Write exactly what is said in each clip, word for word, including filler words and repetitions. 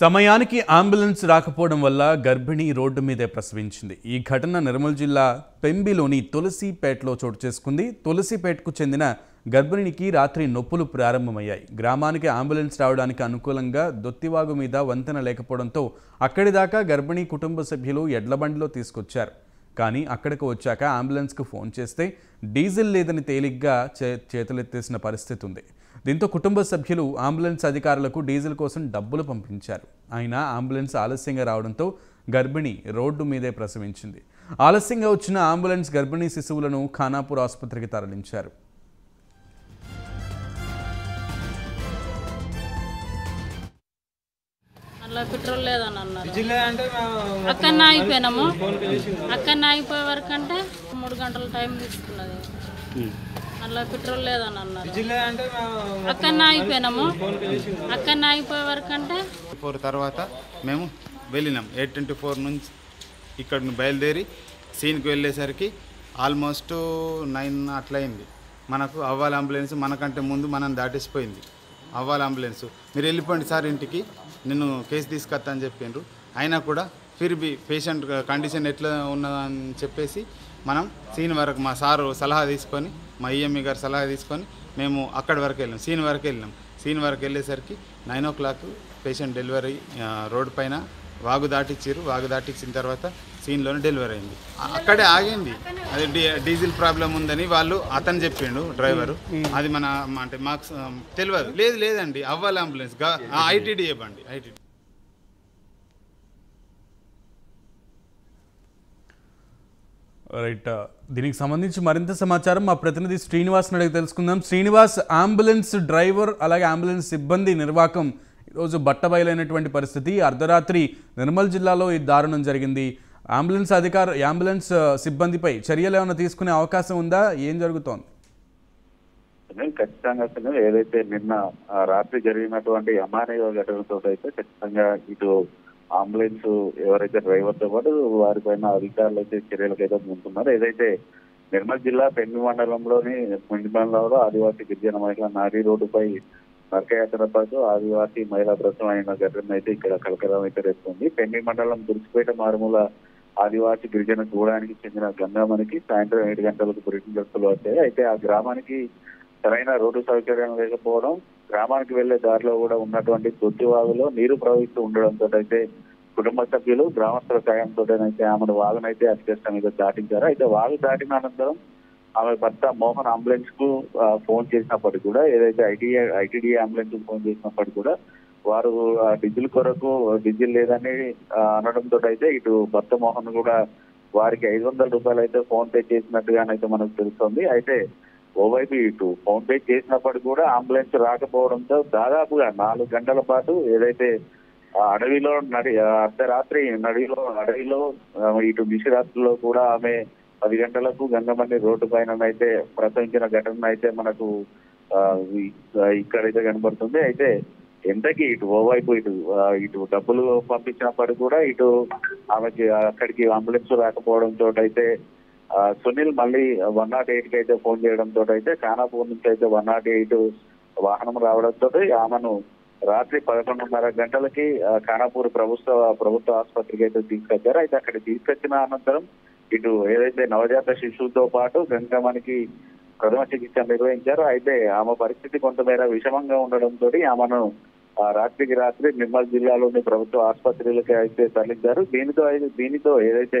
సమయానికి అంబులెన్స్ రాకపోవడం వల్ల గర్భిణి రోడ్డు మీదే ప్రసవించింది. ఈ ఘటన నిర్మల్ జిల్లా పెంబిలోని తులసిపేటలో చోటు చేసుకుంది. తులసిపేటకు చెందిన గర్భిణికి రాత్రి నొప్పులు ప్రారంభమయ్యాయి. గ్రామానికి అంబులెన్స్ రావడానికి అనుకూలంగా దొత్తివాగు మీద వంతెన లేకపోవడంతో అక్కడి దాకా గర్భిణి కుటుంబ సభ్యులు ఎడ్లబండిలో తీసుకొచ్చారు. కానీ అక్కడికి వచ్చాక అంబులెన్స్కు ఫోన్ చేస్తే డీజిల్ లేదని తేలిగ్గా చేతులెత్తేసిన పరిస్థితి ఉంది. దీంతో కుటుంబ సభ్యులు అంబులెన్స్ అధికారులకు డీజిల్ కోసం డబ్బులు పంపించారు. అయినా అంబులెన్స్ ఆలస్యంగా రావడంతో గర్భిణి రోడ్డు మీదే ప్రసవించింది. ఆలస్యంగా వచ్చిన అంబులెన్స్ గర్భిణీ శిశువులను ఖానాపూర్ ఆసుపత్రికి తరలించారు. అలా పెట్రోల్ లేదని అన్నారు. అక్కడనే ఆగిపోయినాము. అక్కడనే ఆగిపోయే వరకు అంటే మూడు గంటల టైం తీసుకున్నది. అలా పెట్రోల్ లేదని అన్నారు. అక్కడనే ఆగిపోయినాము. అక్కడనే ఆగిపోయే వరకు అంటే ఫోర్ తర్వాత మేము వెళ్ళినాం. ఎయిట్ ట్వంటీ ఫోర్ నుంచి ఇక్కడ బయలుదేరి సీన్కి వెళ్ళేసరికి ఆల్మోస్ట్ నైన్ అట్లయింది. మనకు అవ్వాల అంబులెన్స్ మనకంటే ముందు మనం దాటిసిపోయింది. అవ్వాల అంబులెన్స్ మీరు వెళ్ళిపోండి సార్ ఇంటికి, నేను కేసు తీసుకొస్తా అని చెప్పిండ్రు. అయినా కూడా ఫిర్బీ పేషెంట్ కండిషన్ ఎట్లా ఉన్నదని చెప్పేసి మనం సీన్ వరకు మా సారు సలహా తీసుకొని, మా ఈఎంఈ గారు సలహా తీసుకొని మేము అక్కడి వరకు వెళ్ళాం. సీన్ వరకు వెళ్ళినాం. సీన్ వరకు వెళ్ళేసరికి nine o'clock patient delivery road పైన వాగు దాటిచ్చారు. వాగు దాటిచ్చిన తర్వాత సీన్లోనే డెలివరీ అయింది. అక్కడే ఆగింది. అది డీజిల్ ప్రాబ్లం ఉందని వాళ్ళు అతను చెప్పిండు డ్రైవరు. అది మన అంటే మాకు తెలియదు. లేదు లేదండి అవ్వాల అంబులెన్స్ ఐటీడీ ఇవ్వండి. ITD right. దీనికి సంబంధించి మరింత సమాచారం మా ప్రతినిధి శ్రీనివాస్ని అడిగి తెలుసుకుందాం. శ్రీనివాస్, అంబులెన్స్ డ్రైవర్ అలాగే అంబులెన్స్ సిబ్బంది నిర్వాకం ఈరోజు బట్టబయలైనటువంటి పరిస్థితి. అర్ధరాత్రి నిర్మల్ జిల్లాలో ఈ దారుణం జరిగింది. అంబులెన్స్ అధికారు అంబులెన్స్ సిబ్బందిపై చర్యలు ఏమైనా తీసుకునే అవకాశం ఉందా? ఏం జరుగుతోంది? ఖచ్చితంగా అసలు ఏదైతే నిన్న రాత్రి జరిగినటువంటి అమానవ ఘటనతో అయితే ఖచ్చితంగా ఇటు అంబులెన్స్ ఎవరైతే డ్రైవర్తో పాటు వారిపైన అధికారులు అయితే చర్యలకు అయితే ముందున్నారు. ఏదైతే నిర్మల్ జిల్లా పెంబి మండలంలోని పెంబి మండలంలో ఆదివాసీ గిరిజన మహిళ నారీ రోడ్డుపై నరకయాత్ర పాటు ఆదివాసీ మహిళా ప్రసవం అయిన ఘటన అయితే ఇక్కడ కలకలం అయితే రేస్తుంది. పెంబి మండలం తులసిపేట మారుమూల ఆదివాసీ గిరిజన గూడానికి చెందిన గంగామణికి సాయంత్రం ఏడు గంటలకు బ్రిటిష్ దస్తులు వచ్చాయి. అయితే ఆ గ్రామానికి సరైన రోడ్డు సౌకర్యం లేకపోవడం, గ్రామానికి వెళ్లే దారిలో కూడా ఉన్నటువంటి తొట్టివాగులో నీరు ప్రవహిస్తూ ఉండడంతో అయితే కుటుంబ సభ్యులు గ్రామస్తుల సాయంతో అయితే ఆమెను వాగునైతే అతికష్టం మీద దాటించారు. అయితే వాగు దాటిన అనంతరం ఆమె భర్త మోహన్ అంబులెన్స్ కు ఫోన్ చేసినప్పటికీ కూడా ఏదైతే ఐటీ ఐటీడీ అంబులెన్స్ కు ఫోన్ చేసినప్పటికీ కూడా వారు డీజిల్ కొరకు డీజిల్ లేదని అనడంతో అయితే ఇటు భర్త మోహన్ కూడా వారికి ఐదు వందల రూపాయలు అయితే ఫోన్ పే చేసినట్టుగానైతే మనకు తెలుస్తుంది. అయితే ఓవైపు ఇటు ఫోన్ పే చేసినప్పటికీ కూడా అంబులెన్స్ రాకపోవడంతో దాదాపుగా నాలుగు గంటల పాటు ఏదైతే అడవిలో నడి అర్ధరాత్రి నడిలో అడవిలో ఇటు నిశిరాత్రిలో కూడా ఆమె పది గంటలకు గంగమణి రోడ్డు పైన అయితే ప్రసవించిన ఘటన అయితే మనకు ఇక్కడైతే కనబడుతుంది. అయితే ఎంతకీ ఇటు ఓవైపు ఇటు ఇటు డబ్బులు పంపించినప్పటికీ కూడా ఇటు ఆమెకి అక్కడికి అంబులెన్స్ రాకపోవడంతో అయితే సునీల్ మళ్ళీ వన్ నాట్ ఎయిట్ కి అయితే ఫోన్ చేయడంతో అయితే ఖానాపూర్ నుంచి అయితే వన్ నాట్ ఎయిట్ వాహనం రావడంతో ఆమెను రాత్రి పదకొండున్నర గంటలకి ఖానాపూర్ ప్రభుత్వ ప్రభుత్వ ఆసుపత్రికి అయితే తీసుకొచ్చారు. అయితే అక్కడ తీసుకొచ్చిన అనంతరం ఇటు ఏదైతే నవజాత శిశువుతో పాటు గంగామణికి ప్రథమ చికిత్స నిర్వహించారు. అయితే ఆమె పరిస్థితి కొంతమేర విషమంగా ఉండడంతో ఆమెను రాత్రికి రాత్రి నిర్మల్ జిల్లాలోని ప్రభుత్వ ఆసుపత్రులకి అయితే తరలించారు. దీనితో దీనితో ఏదైతే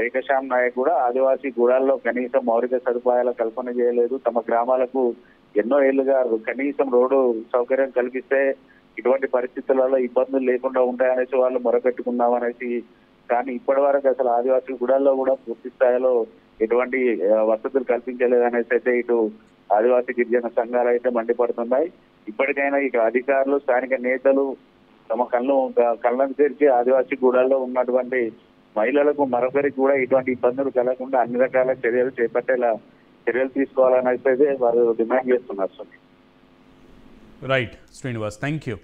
రేఖశ్యామ్ నాయక్ కూడా ఆదివాసీ గూడాల్లో కనీసం మౌలిక సదుపాయాల కల్పన చేయలేదు. తమ గ్రామాలకు ఎన్నో ఏళ్లుగా కనీసం రోడ్డు సౌకర్యం కల్పిస్తే ఇటువంటి పరిస్థితులలో ఇబ్బందులు లేకుండా ఉంటాయనేసి వాళ్ళు మొరపెట్టుకున్నామనేసి, కానీ ఇప్పటి వరకు అసలు ఆదివాసీ గూడాల్లో కూడా పూర్తి స్థాయిలో ఎటువంటి వసతులు కల్పించలేదనేసి అయితే ఇటు ఆదివాసీ గిరిజన సంఘాలు అయితే మండిపడుతున్నాయి. ఇప్పటికైనా ఇక అధికారులు స్థానిక నేతలు తమ కళ్ళు కళ్ళను తెరిచి ఆదివాసీ గూడాల్లో ఉన్నటువంటి మహిళలకు మరొకరికి కూడా ఇటువంటి ఇబ్బందులు కలగకుండా అన్ని రకాల చర్యలు చేపట్టేలా చర్యలు తీసుకోవాలని అయితే వారు డిమాండ్ చేస్తున్నారు. Right Srinivas, thank you.